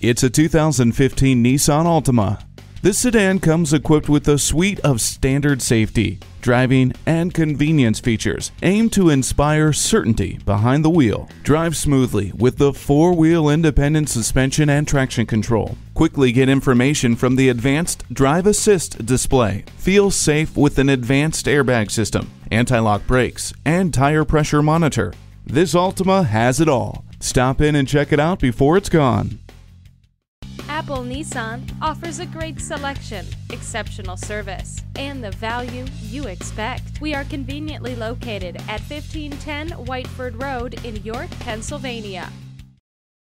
It's a 2015 Nissan Altima. This sedan comes equipped with a suite of standard safety, driving, and convenience features aimed to inspire certainty behind the wheel. Drive smoothly with the four-wheel independent suspension and traction control. Quickly get information from the advanced drive assist display. Feel safe with an advanced airbag system, anti-lock brakes, and tire pressure monitor. This Altima has it all. Stop in and check it out before it's gone. Apple Nissan offers a great selection, exceptional service, and the value you expect. We are conveniently located at 1510 Whiteford Road in York, Pennsylvania.